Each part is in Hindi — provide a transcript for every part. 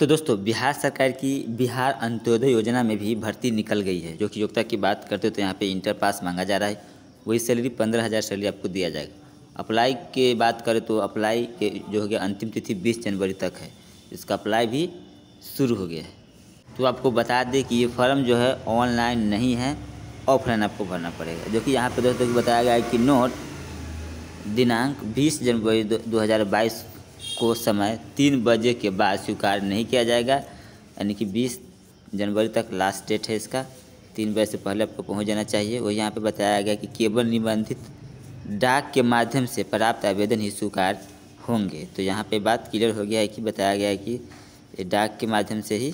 तो दोस्तों बिहार सरकार की बिहार अंत्योदय योजना में भी भर्ती निकल गई है। जो कि योग्यता की बात करते हो तो यहाँ पे इंटर पास मांगा जा रहा है, वही सैलरी 15,000 सैलरी आपको दिया जाएगा। अप्लाई के बात करें तो अप्लाई के जो हो गया अंतिम तिथि 20 जनवरी तक है, इसका अप्लाई भी शुरू हो गया है। तो आपको बता दें कि ये फॉर्म जो है ऑनलाइन नहीं है, ऑफलाइन आपको भरना पड़ेगा। जो कि यहाँ पर दोस्तों बताया गया है कि नोट दिनांक 20 जनवरी 2022 को समय 3 बजे के बाद स्वीकार नहीं किया जाएगा, यानी कि 20 जनवरी तक लास्ट डेट है इसका। 3 बजे से पहले आपको पहुंच जाना चाहिए। वही यहाँ पे बताया गया कि केवल निबंधित डाक के माध्यम से प्राप्त आवेदन ही स्वीकार होंगे। तो यहाँ पे बात क्लियर हो गया है कि बताया गया है कि डाक के माध्यम से ही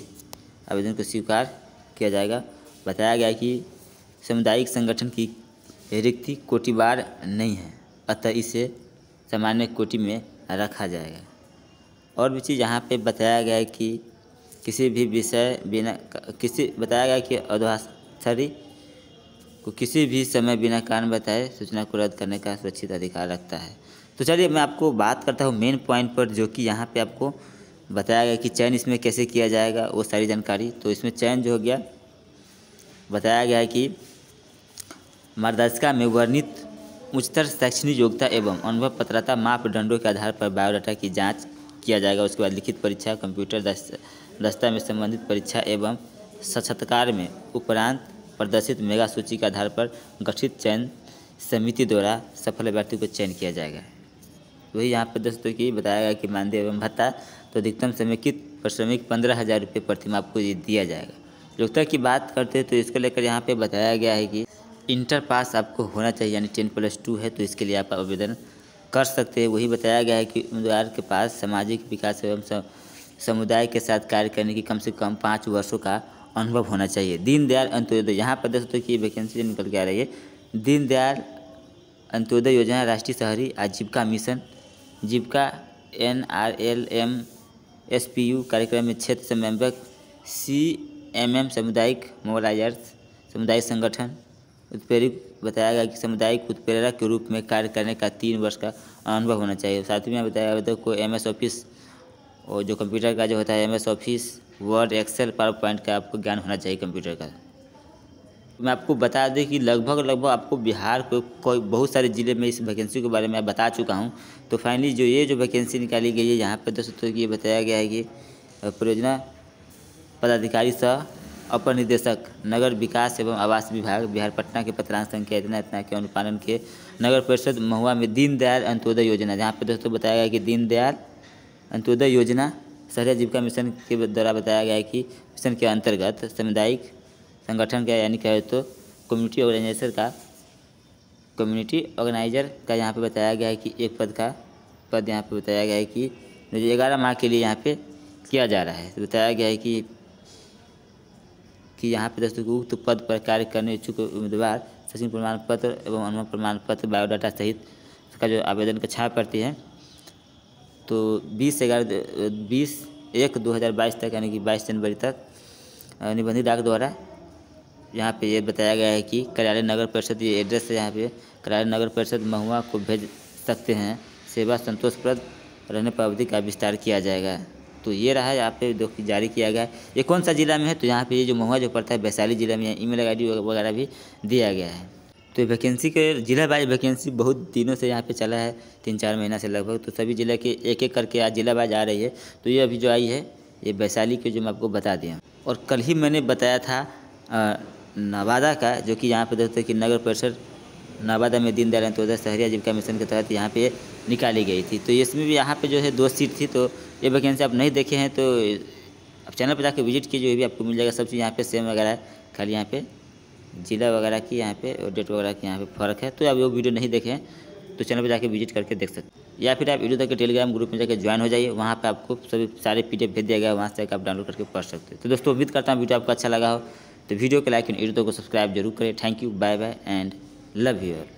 आवेदन को स्वीकार किया जाएगा। बताया गया है कि सामुदायिक संगठन की रिक्ति कोटिवार नहीं है, अतः इसे सामान्य कोटि में रखा जाएगा। और भी चीज़ यहाँ पे बताया गया है कि किसी भी विषय बिना किसी बताया गया है कि अधोभाषारी को किसी भी समय बिना कारण बताए सूचना को रद्द करने का सुरक्षित अधिकार रखता है। तो चलिए मैं आपको बात करता हूँ मेन पॉइंट पर, जो कि यहाँ पे आपको बताया गया कि चयन इसमें कैसे किया जाएगा वो सारी जानकारी। तो इसमें चयन जो हो गया बताया गया है कि मार्गदर्शिका में वर्णित उच्चतर शैक्षणिक योग्यता एवं अनुभव पात्रता मापदंडों के आधार पर बायोडाटा की जांच किया जाएगा। उसके बाद लिखित परीक्षा, कंप्यूटर दक्षता में संबंधित परीक्षा एवं साक्षात्कार में उपरांत प्रदर्शित मेगा सूची के आधार पर गठित चयन समिति द्वारा सफल अभ्यर्थी को चयन किया जाएगा। वही यहाँ पर दोस्तों की बताया गया कि मानदेय एवं भत्ता तो अधिकतम समेकित परिश्रमिक 15,000 रुपये प्रतिमा आपको ये दिया जाएगा। योग्यता की बात करते हैं तो इसको लेकर यहाँ पर बताया गया है कि इंटर पास आपको होना चाहिए, यानी 10+2 है, तो इसके लिए आप आवेदन कर सकते हैं। वही बताया गया है कि उम्मीदवार के पास सामाजिक विकास एवं समुदाय के साथ कार्य करने की कम से कम 5 वर्षों का अनुभव होना चाहिए। दीनदयाल अंत्योदय यहाँ पर दोस्तों की वैकेंसी निकल के आ रही है। दीनदयाल अंत्योदय योजना राष्ट्रीय शहरी आजीविका मिशन जीविका NRLM SPU कार्यक्रम में क्षेत्र समन्वयक CMM सामुदायिक मोबाइलाइजर्स समुदाय संगठन उत्प्रेरक बताया गया कि सामुदायिक उत्प्रेरक के रूप में कार्य करने का 3 वर्ष का अनुभव होना चाहिए। साथ में बताया गया को एमएस ऑफिस और जो कंप्यूटर का जो होता है MS Office word Excel PowerPoint का आपको ज्ञान होना चाहिए कंप्यूटर का। मैं आपको बता दें कि लगभग आपको बिहार को कोई बहुत सारे ज़िले में इस वैकेंसी के बारे में बता चुका हूँ। तो फाइनली ये जो वैकेंसी निकाली गई है यहाँ पर दोस्तों ये बताया गया है कि परियोजना पदाधिकारी सह अपर निदेशक नगर विकास एवं आवास विभाग बिहार पटना के पत्रांश संख्या इतना के अनुपालन के नगर परिषद महुआ में दीनदयाल अंत्योदय योजना। जहाँ पर दोस्तों बताया गया कि दीनदयाल अंत्योदय योजना शहरी आजीविका मिशन के द्वारा बताया गया है कि मिशन के अंतर्गत सामुदायिक संगठन का यानी कहे तो कम्युनिटी ऑर्गेनाइजर का यहाँ पर बताया गया है कि एक पद यहाँ पर बताया गया है कि 11 माह के लिए यहाँ पर किया जा रहा है। तो बताया गया है कि यहाँ पर दोस्तों उक्त पद पर कार्य करने इच्छुक उम्मीदवार शैक्षणिक प्रमाण पत्र एवं अनुभव प्रमाण पत्र बायोडाटा सहित उसका जो आवेदन का छाप पड़ती है तो 20/1/2022 तक यानी कि 22 जनवरी तक निबंधित डाक द्वारा यहाँ पे ये बताया गया है कि कार्यालय नगर परिषद ये एड्रेस है यहाँ पे कार्यालय नगर परिषद महुआ को भेज सकते हैं। सेवा संतोषप्रद रहने पर अवधि का विस्तार किया जाएगा। तो ये रहा है यहाँ पे जो जारी किया गया है। ये कौन सा ज़िला में है तो यहाँ पे ये जो महुआ जो पड़ता है वैशाली ज़िला में है। email ID वगैरह भी दिया गया है। तो वैकेंसी के जिला वाइज वैकेंसी बहुत दिनों से यहाँ पे चला है, 3-4 महीना से लगभग। तो सभी ज़िले के एक-एक करके आज जिला वाइज आ रही है। तो ये अभी जो आई है ये वैशाली के जो मैं आपको बता दिया। और कल ही मैंने बताया था नवादा का, जो कि यहाँ पर देखते हैं कि नगर परिषद नवादा में दीनदयाल अंत्योदय शहरी आजीविका मिशन के तहत यहाँ पे निकाली गई थी। तो इसमें भी यहाँ पे जो है 2 सीट थी। तो ये वैकेंसी आप नहीं देखे हैं तो आप चैनल पर जाकर विजिट कीजिए, भी आपको मिल जाएगा। सब चीज़ यहाँ पे सेम वगैरह है, खाली यहाँ पे जिला वगैरह की यहाँ पे और डेट वगैरह की यहाँ पे फ़र्क है। तो आप वो वीडियो नहीं देखे हैं तो चैनल पर जाकर विजिट करके देख सकते हैं, या फिर आप EdUTak के टेलीग्राम ग्रुप में जाकर ज्वाइन हो जाइए। वहाँ पर आपको सभी सारे PDF भेज दिया गया, वहाँ से आप डाउनलोड करके पढ़ सकते हो। तो दोस्तों उम्मीद करता हूँ वीडियो आपको अच्छा लगा हो। तो वीडियो को लाइक एंड EdUTak को सब्सक्राइब जरूर करें। Thank you, bye bye and love you.